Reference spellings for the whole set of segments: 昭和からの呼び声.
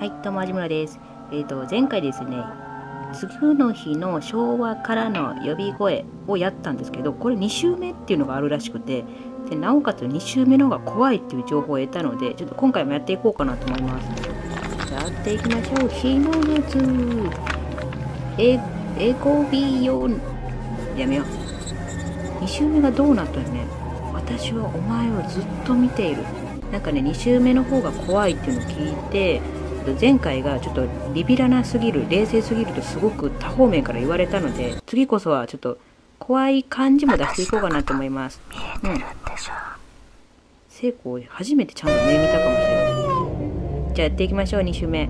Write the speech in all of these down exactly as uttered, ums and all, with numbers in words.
はい、どうも、あじむらです。えっと、前回ですね、次の日の昭和からの呼び声をやったんですけど、これに週目っていうのがあるらしくて、でなおかつに週目の方が怖いっていう情報を得たので、ちょっと今回もやっていこうかなと思います。やっていきましょう。ひのむつえ、えこびよ、やめよう。に週目がどうなったのね。私はお前をずっと見ている。なんかね、に週目の方が怖いっていうのを聞いて、前回がちょっとビビらなすぎる、冷静すぎるとすごく多方面から言われたので、次こそはちょっと怖い感じも出していこうかなと思います。うん。成功、初めてちゃんと目見たかもしれない。じゃあやっていきましょう、に周目。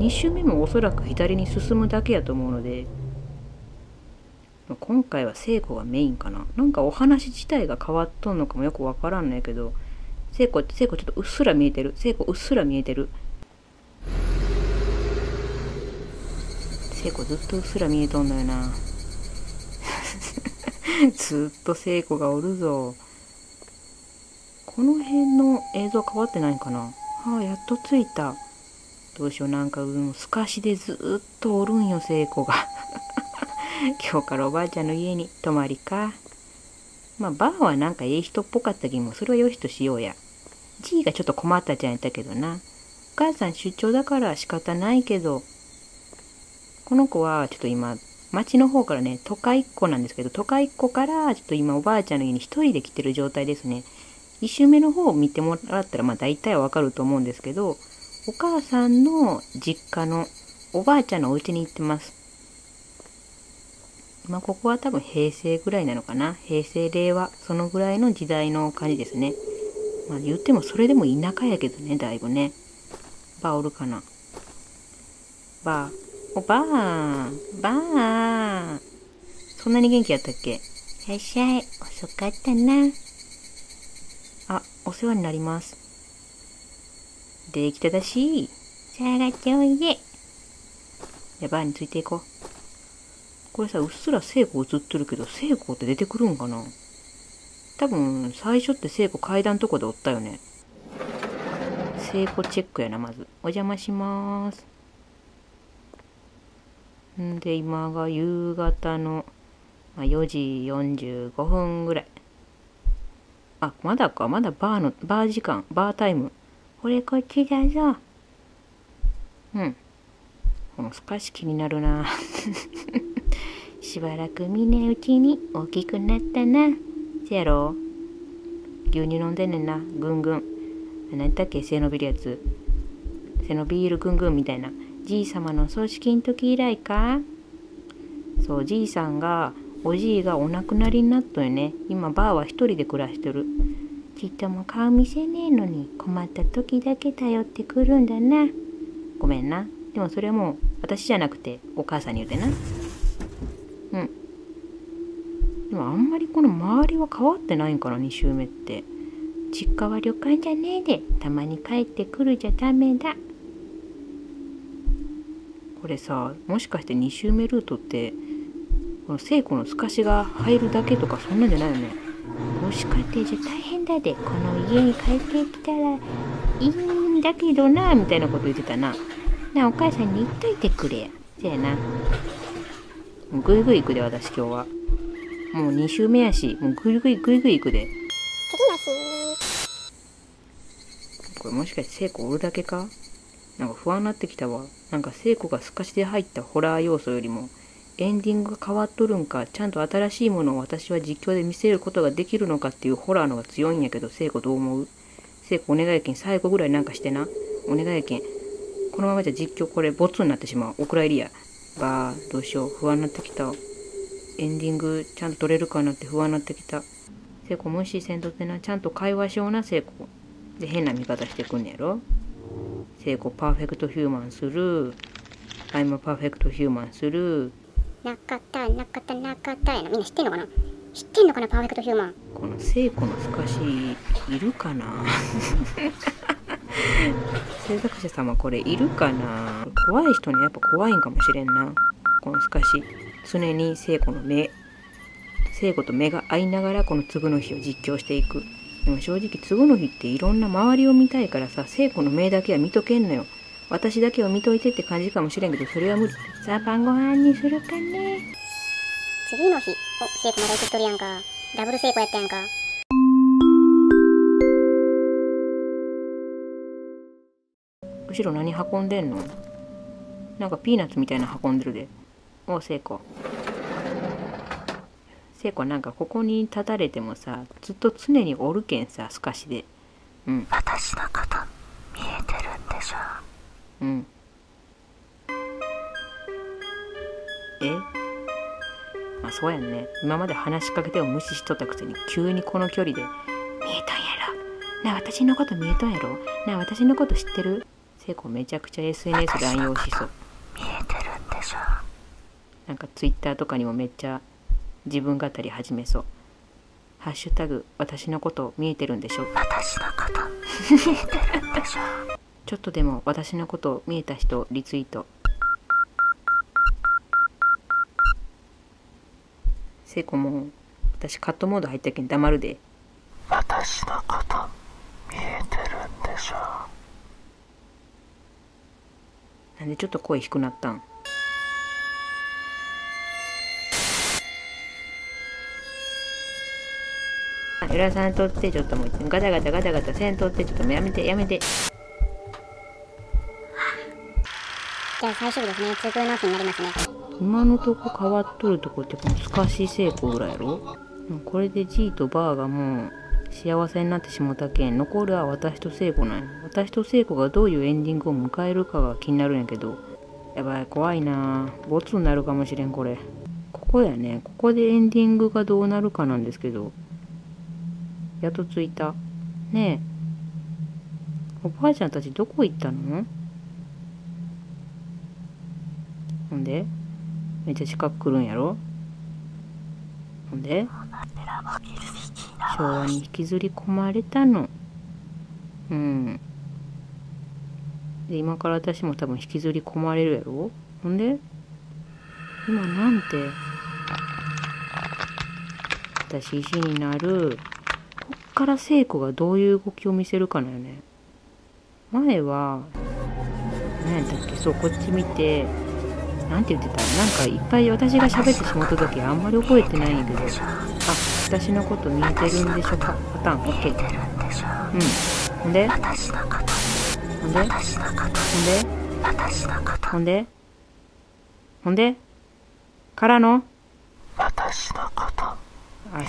に周目もおそらく左に進むだけやと思うので、今回は成功がメインかな。なんかお話自体が変わっとんのかもよくわからんないけど、成功って、成功ちょっとうっすら見えてる。成功うっすら見えてる。聖子ずっとうっすら見えとんのよな。ずっと聖子がおるぞ。この辺の映像変わってないんかな。ああ、やっと着いた。どうしよう、なんか、うん、透かしでずっとおるんよ、聖子が。今日からおばあちゃんの家に泊まりか。まあ、バーはなんかええ人っぽかったけども、それはよしとしようや。じいがちょっと困ったじゃんやったけどな。お母さん出張だから仕方ないけど、この子はちょっと今、町の方からね、都会っ子なんですけど、都会っ子から、ちょっと今おばあちゃんの家に一人で来てる状態ですね。一周目の方を見てもらったら、まあ大体はわかると思うんですけど、お母さんの実家のおばあちゃんのお家に行ってます。まあここは多分平成ぐらいなのかな。平成、令和、そのぐらいの時代の感じですね。まあ言ってもそれでも田舎やけどね、だいぶね。バーおるかな。バー。おばあ、ばあ、そんなに元気やったっけ？いらっしゃい、遅かったな。あ、お世話になります。できただしい。さあ、がっておいで。じゃ、バーについていこう。これさ、うっすら聖子映ってるけど、聖子って出てくるんかな？多分、最初って聖子階段とこでおったよね。聖子チェックやな、まず。お邪魔しまーす。んで、今が夕方のよじよんじゅうごふんぐらい。あ、まだか、まだバーの、バー時間、バータイム。これこっちだぞ。うん。この透かし気になるな。しばらく見ねえうちに大きくなったな。せやろ？牛乳飲んでんねんな、ぐんぐん。何だっけ、背伸びるやつ。背伸びるぐんぐんみたいな。じいさまの葬式の時以来か。そう、じいさんが、おじいがお亡くなりになったよね。今バーは一人で暮らしてる。ちっとも顔見せねえのに困った時だけ頼ってくるんだな。ごめんな。でもそれはもう私じゃなくてお母さんに言うてな。うん。でもあんまりこの周りは変わってないんかな、に周目って。実家は旅館じゃねえで、たまに帰ってくるじゃダメだ。これさ、もしかしてに周目ルートってこの聖子の透かしが入るだけとかそんなんじゃないよね。もしかしてじゃ大変だで、この家に帰ってきたらいいんだけどなみたいなこと言ってたな。なあ、お母さんに言っといてくれや。せやな、もうぐいぐい行くで。私今日はもうに周目やし、もうぐいぐいぐいぐい行くで。これもしかして聖子おるだけか。なんか不安になってきたわ。なんか聖子が透かしで入ったホラー要素よりも、エンディングが変わっとるんか、ちゃんと新しいものを私は実況で見せることができるのかっていうホラーのが強いんやけど、聖子どう思う？聖子お願いやけん、最後ぐらいなんかしてな。お願いやけん。このままじゃ実況これボツになってしまう。お蔵入りや。ばー、どうしよう。不安になってきた。エンディングちゃんと撮れるかなって不安になってきた。聖子無視せんとってな。ちゃんと会話しような、聖子。で、変な見方してくんねやろ。聖子パーフェクトヒューマンする。アイムパーフェクトヒューマンする。なかった、なかった、なかったやな。みんな知ってんのかな、知ってんのかな、パーフェクトヒューマン。この聖子の透かし、いるかな。制作者様、これいるかな。怖い人にやっぱ怖いんかもしれんな。この透かし。常に聖子の目。聖子と目が合いながら、この次の日を実況していく。でも正直、次の日っていろんな周りを見たいからさ、聖子の目だけは見とけんのよ。私だけを見といてって感じかもしれんけど、それは無理。さあ、晩ご飯にするかね。次の日。お、聖子まだ生きとるやんか。ダブル聖子やったやんか。後ろ何運んでんの？なんかピーナッツみたいな運んでるで。お、聖子。聖子なんかここに立たれてもさ、ずっと常におるけんさ、透かしで。うん。私のこと見えてるんでしょう。うん。え？まあそうやんね。今まで話しかけても無視しとったくせに、急にこの距離で、見えとんやろ。なあ、私のこと見えとんやろ。なあ、私のこと知ってる？聖子めちゃくちゃ エスエヌエス 乱用しそう。見えてるんでしょう。なんか ツイッター とかにもめっちゃ自分語り始めそう。ハッシュタグ私のこと見えてるんでしょ。私のこと見えてるんでしょ。ちょっとでも私のこと見えた人リツイート。聖子も私カットモード入ったけん黙るで。私のこと見えてるんでしょ。なんでちょっと声低くなったん？裏さんとってちょっともうガタガタガタガタせんとってちょっともうやめてやめて。じゃあ最終日ですね。通行直しになりますね。今のとこ変わっとるとこってこの透かし聖子ぐらいやろ。もうこれで G とバーがもう幸せになってしもたけん、残るは私と聖子なんや。私と聖子がどういうエンディングを迎えるかが気になるんやけど、やばい怖いな。ボツになるかもしれん。これここやね。ここでエンディングがどうなるかなんですけど、やっと着いた。ねえ、おばあちゃんたちどこ行ったの？ほんでめっちゃ近く来るんやろ。ほんで昭和に引きずり込まれたの。うんで今から私も多分引きずり込まれるやろ。ほんで今なんて私石になる。ここから聖子がどういう動きを見せるかなよね。前は何やったっけ。そうこっち見てなんて言ってた。なんかいっぱい私が喋ってしまった時あんまり覚えてないんやけど、あ私のこと見えてるんでしょかパターン OK。 うんでほんでほんでほんでからのあ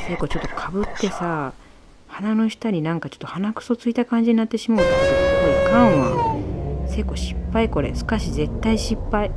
聖子ちょっとかぶってさ、鼻の下になんかちょっと鼻くそついた感じになってしまうってことがすごいいかんわ。聖子失敗これ。しかし絶対失敗。